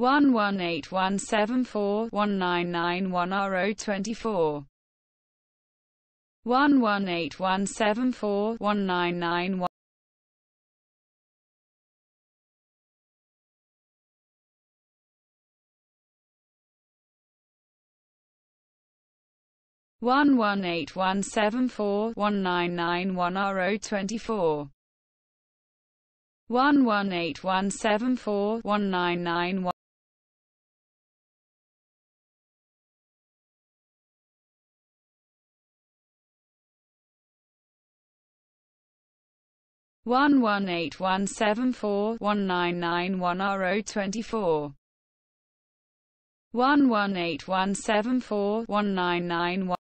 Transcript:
118174 1991 RO24 118174 1991 118174 1991 RO24 118174 1991 118174 1991 RO24 118174 1991